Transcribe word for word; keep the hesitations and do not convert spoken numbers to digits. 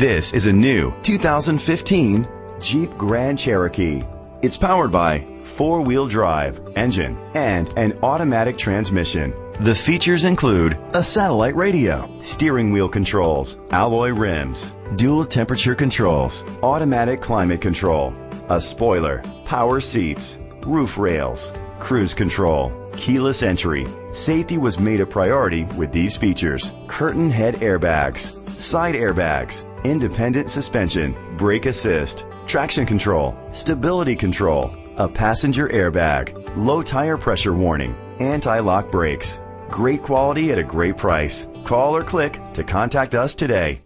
This is a new two thousand fifteen Jeep Grand Cherokee. It's powered by four-wheel drive engine and an automatic transmission. The features include a satellite radio, steering wheel controls, alloy rims, dual temperature controls, automatic climate control, a spoiler, power seats, roof rails, cruise control, keyless entry. Safety was made a priority with these features: curtain head airbags, side airbags, independent suspension, brake assist, traction control, stability control, a passenger airbag, low tire pressure warning, anti-lock brakes. Great quality at a great price. Call or click to contact us today.